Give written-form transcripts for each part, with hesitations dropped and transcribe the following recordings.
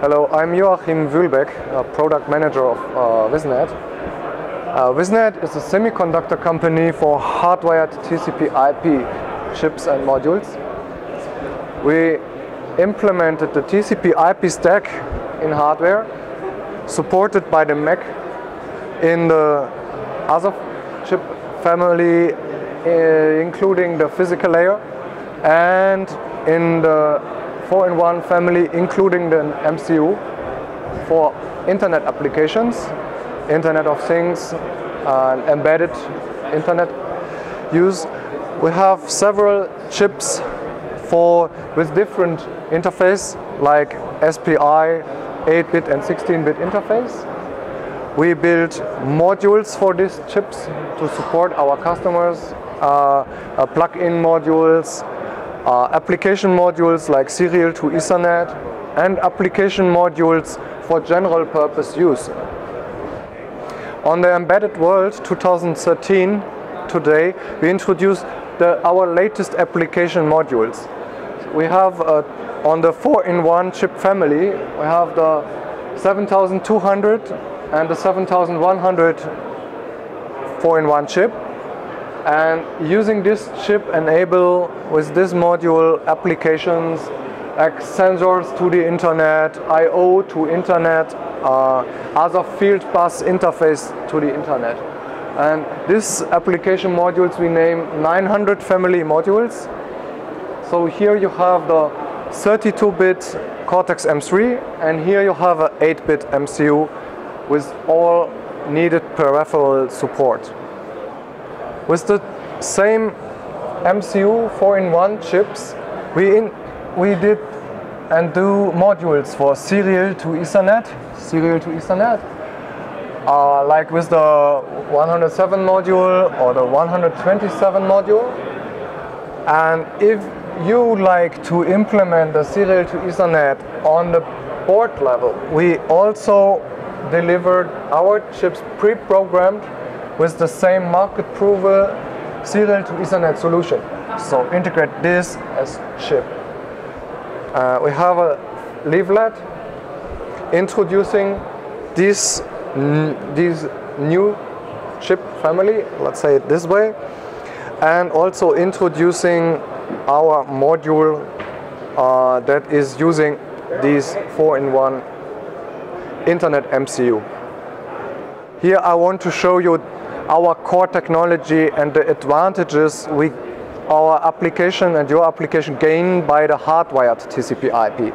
Hello, I'm Joachim Wühlbeck, a product manager of WizNet. WizNet is a semiconductor company for hardwired TCP/IP chips and modules. We implemented the TCP/IP stack in hardware, supported by the MAC in the other chip family, including the physical layer, and in the 4-in-1 family, including the MCU, for internet applications, Internet of Things, and embedded internet use. We have several chips with different interface, like SPI, 8-bit and 16-bit interface. We build modules for these chips to support our customers, plug-in modules, application modules like serial to Ethernet, and application modules for general purpose use. On the Embedded World 2013 today, we introduced our latest application modules. We have on the 4-in-1 chip family, we have the 7200 and the 7100 4-in-1 chip. And using this chip enable, with this module, applications like sensors to the internet, I/O to internet, other field bus interface to the internet. And this application modules we name 900 family modules. So here you have the 32-bit Cortex M3, and here you have an 8-bit MCU with all needed peripheral support. With the same MCU 4-in-1 chips, we did and do modules for serial to Ethernet, like with the 107 module or the 127 module. And if you like to implement the serial to Ethernet on the board level, we also delivered our chips pre-programmed with the same market-proven serial to Ethernet solution. So integrate this as chip. We have a leaflet introducing this new chip family, let's say it this way, and also introducing our module that is using these 4-in-1 internet MCU. Here I want to show you our core technology and the advantages our application and your application gain by the hardwired TCP/IP.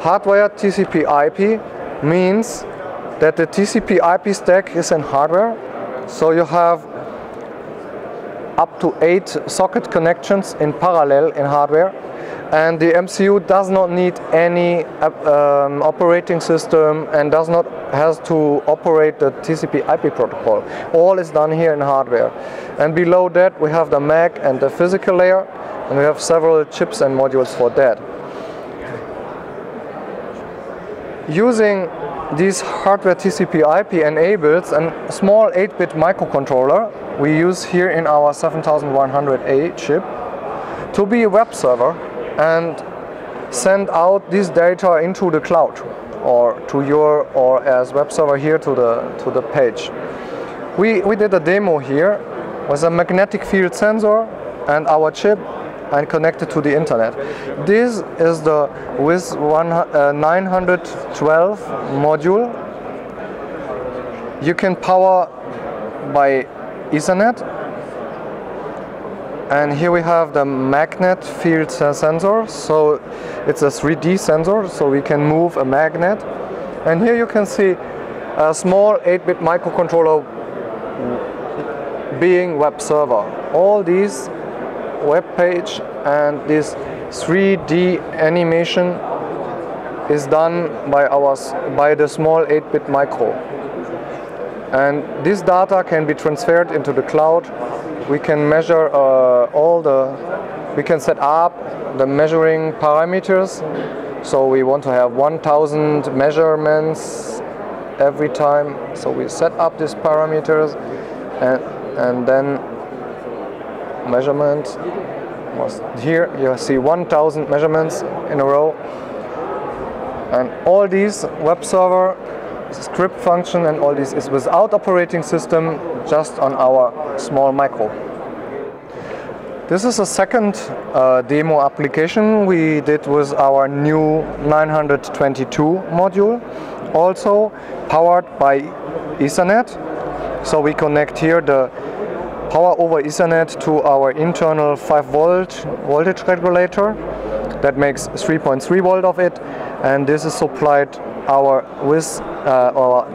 Hardwired TCP/IP means that the TCP/IP stack is in hardware, so you have up to 8 socket connections in parallel in hardware, and the MCU does not need any operating system and does not has to operate the TCP/IP protocol. All is done here in hardware. And below that we have the MAC and the physical layer, and we have several chips and modules for that. Using these hardware TCP/IP enables a small 8-bit microcontroller we use here in our 7100A chip to be a web server and send out this data into the cloud, or to your, or as web server here to the page. We did a demo here with a magnetic field sensor and our chip and connected to the internet. This is the WIZ 912 module. You can power by Ethernet. And here we have the magnet field sensor, so it's a 3D sensor, so we can move a magnet. And here you can see a small 8-bit microcontroller being web server. All these web page and this 3D animation is done by the small 8-bit micro. And this data can be transferred into the cloud. We can measure we can set up the measuring parameters. So we want to have 1000 measurements every time. So we set up these parameters and then measurement. Here you see 1000 measurements in a row. And all these web server script function and all this is without operating system, just on our small micro. This is a second demo application we did with our new 922 module, also powered by Ethernet. So we connect here the power over Ethernet to our internal 5-volt voltage regulator that makes 3.3 volt of it, and this is supplied our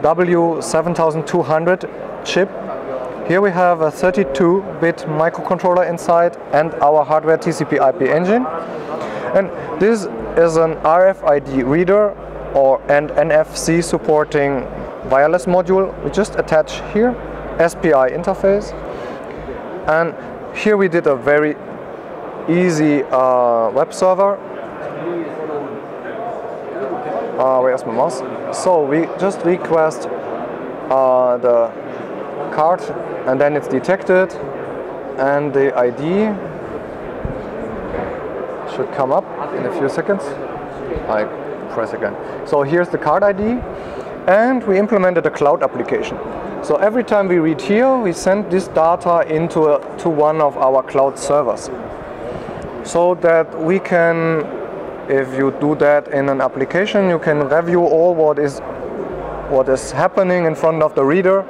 W7200 chip. Here we have a 32-bit microcontroller inside and our hardware TCP/IP engine. And this is an RFID reader and NFC supporting wireless module. We just attach here, SPI interface. And here we did a very easy web server. Where's my mouse? So we just request the card, and then it's detected, and the ID should come up in a few seconds. I press again. So here's the card ID, and we implemented a cloud application. So every time we read here, we send this data to one of our cloud servers, so that we can. If you do that in an application, you can review all what is happening in front of the reader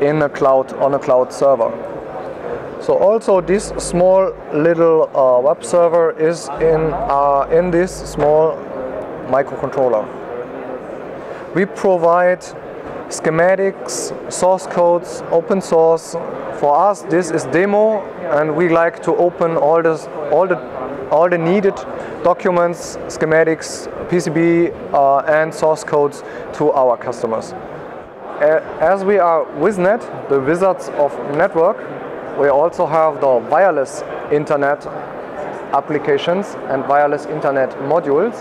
in a cloud, on a cloud server. So also this small little web server is in this small microcontroller. We provide schematics, source codes, open source. For us, this is demo, and we like to open all the needed documents, schematics, PCB, and source codes to our customers. As we are WizNet, the wizards of network, we also have the wireless internet applications and wireless internet modules.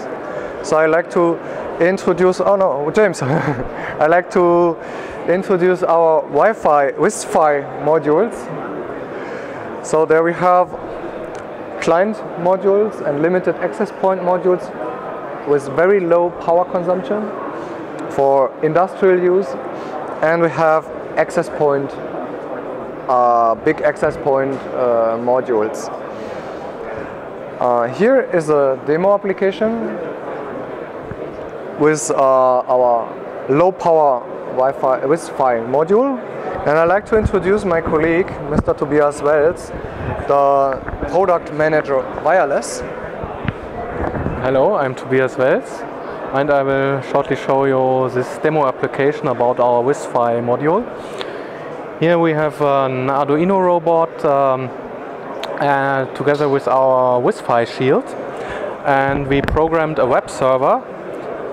So I like to introduce, I like to introduce our Wi-Fi modules. So there we have client modules and limited access point modules with very low power consumption for industrial use, and we have access point, big access point modules. Here is a demo application with our low power Wi-Fi module, and I'd like to introduce my colleague, Mr. Tobias Welz, the product manager wireless. Hello, I'm Tobias Welz, and I will shortly show you this demo application about our WizFi module. Here we have an Arduino robot together with our WizFi shield, and we programmed a web server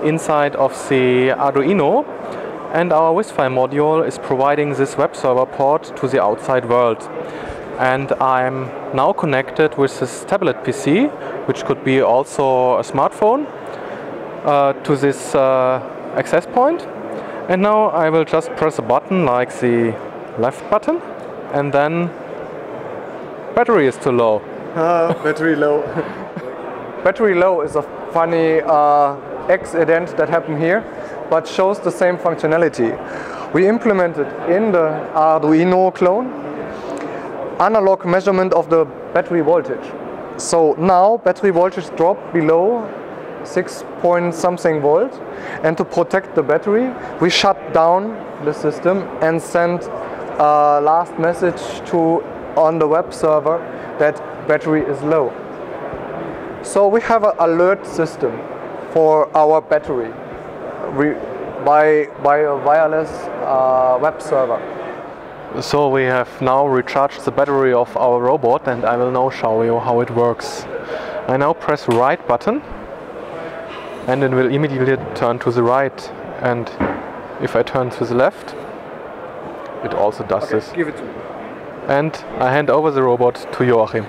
inside of the Arduino, and our WizFi module is providing this web server port to the outside world. And I'm now connected with this tablet PC, which could be also a smartphone, to this access point. And now I will just press a button like the left button, and then battery is too low. Battery low. Battery low is a funny accident that happened here, but shows the same functionality. We implemented in the Arduino clone analog measurement of the battery voltage. So now battery voltage dropped below 6 point something volt, and to protect the battery we shut down the system and sent a last message on the web server that battery is low. So we have an alert system for our battery by a wireless web server. So we have now recharged the battery of our robot, and I will now show you how it works. I now press right button, and it will immediately turn to the right, and if I turn to the left, it also does this. Give it to me. And I hand over the robot to Joachim.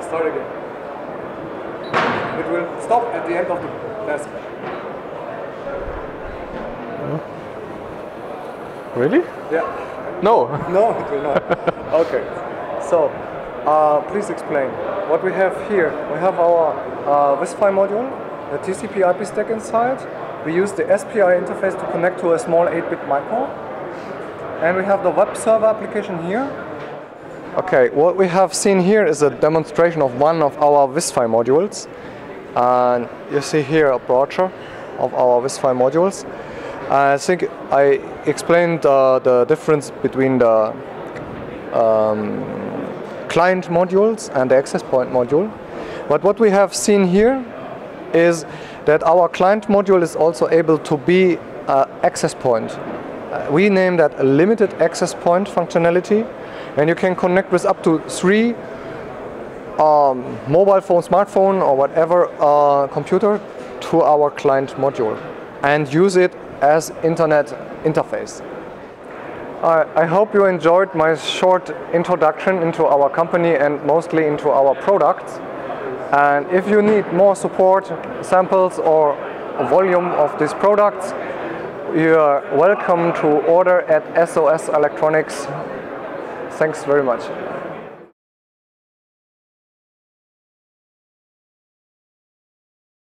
Start again. It will stop at the end of the task. Really? Yeah. No. No, it will not. Okay. So Please explain what we have here. We have our WISPI module, the TCP/IP stack inside. We use the SPI interface to connect to a small 8-bit micro. And we have the web server application here. Okay, what we have seen here is a demonstration of one of our WISPI modules. And you see here a brochure of our WISPI modules. I think I explained the difference between the client modules and the access point module. But what we have seen here is that our client module is also able to be an access point. We name that a limited access point functionality, and you can connect with up to 3 mobile phone, smartphone, or whatever computer to our client module and use it as internet interface. I hope you enjoyed my short introduction into our company and mostly into our products. And if you need more support, samples or volume of these products, you are welcome to order at SOS Electronics. Thanks very much.